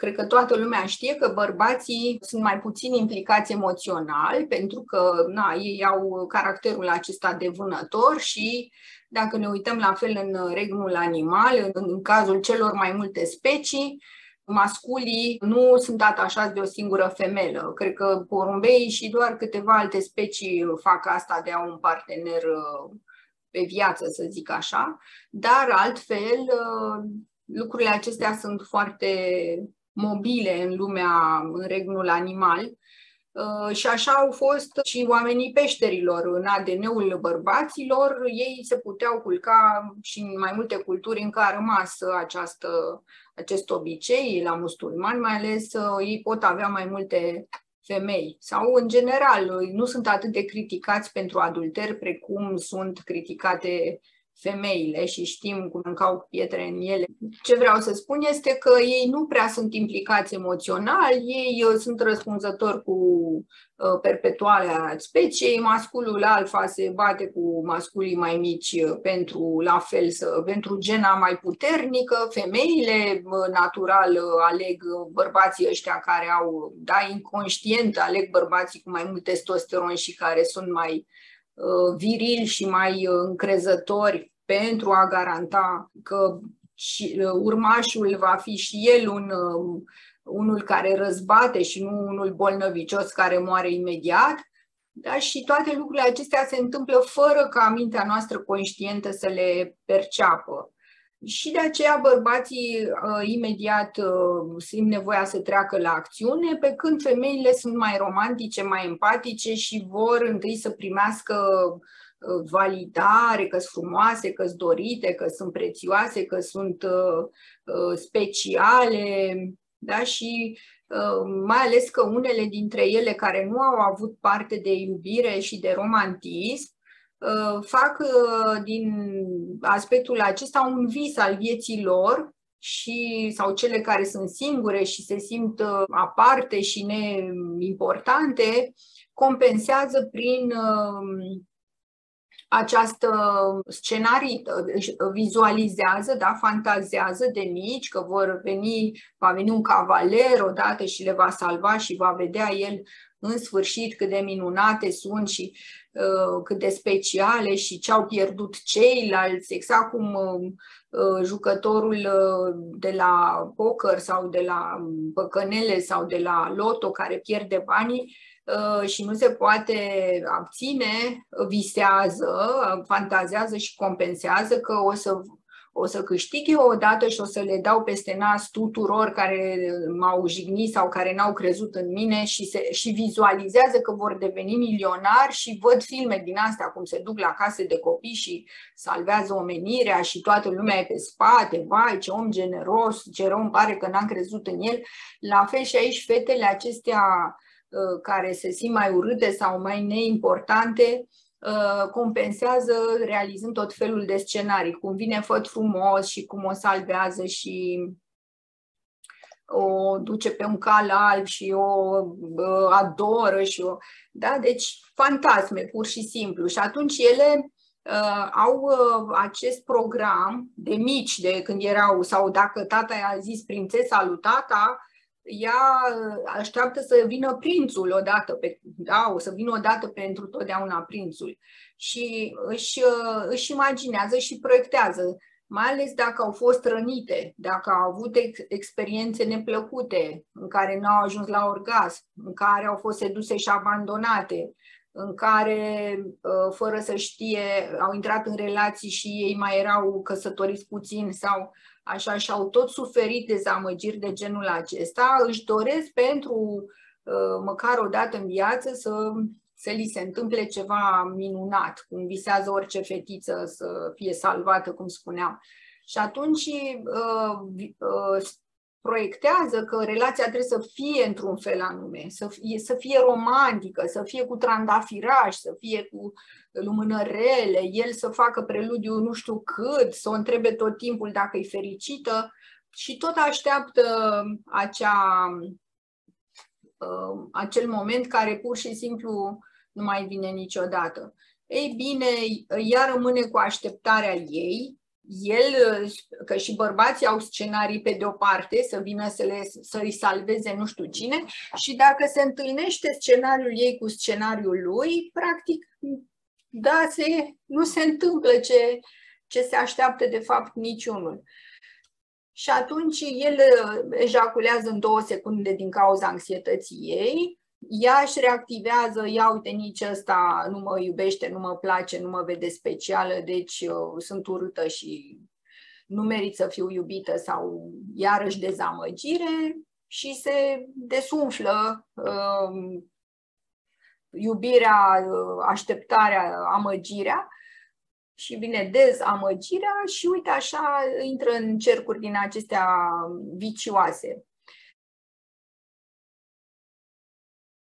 Cred că toată lumea știe că bărbații sunt mai puțin implicați emoțional, pentru că ei au caracterul acesta de vânător și dacă ne uităm la fel în regnul animal, în cazul celor mai multe specii, masculii nu sunt atașați de o singură femelă. Cred că porumbeii și doar câteva alte specii fac asta, de a un partener pe viață, să zic așa, dar altfel lucrurile acestea sunt foarte mobile în lumea, în regnul animal. Și așa au fost și oamenii peșterilor. În ADN-ul bărbaților ei se puteau culca și în mai multe culturi încă a rămas acest obicei, la musulmani mai ales, ei pot avea mai multe femei. Sau, în general, nu sunt atât de criticați pentru adulter precum sunt criticate femeile și știm cum încau pietre în ele. Ce vreau să spun este că ei nu prea sunt implicați emoțional, ei sunt răspunzători cu perpetuarea speciei, masculul alfa se bate cu masculii mai mici pentru pentru gena mai puternică, femeile natural aleg bărbații ăștia care au, inconștient aleg bărbații cu mai mult testosteron și care sunt mai virili și mai încrezători pentru a garanta că și urmașul va fi și el unul care răzbate și nu unul bolnăvicios care moare imediat. Da? Și toate lucrurile acestea se întâmplă fără ca mintea noastră conștientă să le perceapă. Și de aceea bărbații imediat simt nevoia să treacă la acțiune, pe când femeile sunt mai romantice, mai empatice și vor întâi să primească validare, că-s frumoase, că-s dorite, că sunt prețioase, că sunt speciale. Da? Și mai ales că unele dintre ele care nu au avut parte de iubire și de romantism, fac din aspectul acesta un vis al vieții lor și, sau cele care sunt singure și se simt aparte și neimportante, compensează prin această scenarii, vizualizează, fantazează de mici că va veni un cavaler odată și le va salva și va vedea el în sfârșit cât de minunate sunt și cât de speciale și ce au pierdut ceilalți, exact cum jucătorul de la poker sau de la păcănele sau de la loto care pierde banii și nu se poate abține, visează, fantazează și compensează că o să câștig eu odată și o să le dau peste nas tuturor care m-au jignit sau care n-au crezut în mine și vizualizează că vor deveni milionari și văd filme din astea, cum se duc la case de copii și salvează omenirea și toată lumea e pe spate, vai, ce om generos, ce rău îmi pare că n-am crezut în el. La fel și aici fetele acestea care se simt mai urâte sau mai neimportante, compensează realizând tot felul de scenarii, cum vine făt frumos și cum o salvează și o duce pe un cal alb și o adoră și o... Da? Deci fantasme, pur și simplu. Și atunci ele au acest program de mici, de când erau, sau dacă tata i-a zis prințesa lui tata, ea așteaptă să vină prințul odată, o să vină odată pentru totdeauna prințul și își imaginează și proiectează, mai ales dacă au fost rănite, dacă au avut experiențe neplăcute în care nu au ajuns la orgasm, în care au fost seduse și abandonate, în care, fără să știe, au intrat în relații și ei mai erau căsătoriți puțin sau așa și au tot suferit dezamăgiri de genul acesta, își doresc pentru măcar o dată în viață să li se întâmple ceva minunat, cum visează orice fetiță să fie salvată, cum spuneam. Și atunci proiectează că relația trebuie să fie într-un fel anume, să fie romantică, să fie cu trandafiraj, să fie cu lumânărele, el să facă preludiu nu știu cât, să o întrebe tot timpul dacă e fericită și tot așteaptă acel moment care pur și simplu nu mai vine niciodată. Ei bine, ea rămâne cu așteptarea ei, el, că și bărbații au scenarii pe de-o parte, să vină să-i salveze nu știu cine, și dacă se întâlnește scenariul ei cu scenariul lui, practic, da, nu se întâmplă ce se așteaptă de fapt niciunul. Și atunci el ejaculează în 2 secunde din cauza anxietății ei, ea își reactivează, ia uite, nici ăsta nu mă iubește, nu mă place, nu mă vede specială, deci sunt urâtă și nu merit să fiu iubită, sau iarăși dezamăgire, și se desumflă iubirea, așteptarea, amăgirea. Și vine dezamăgirea și uite așa intră în cercuri din acestea vicioase.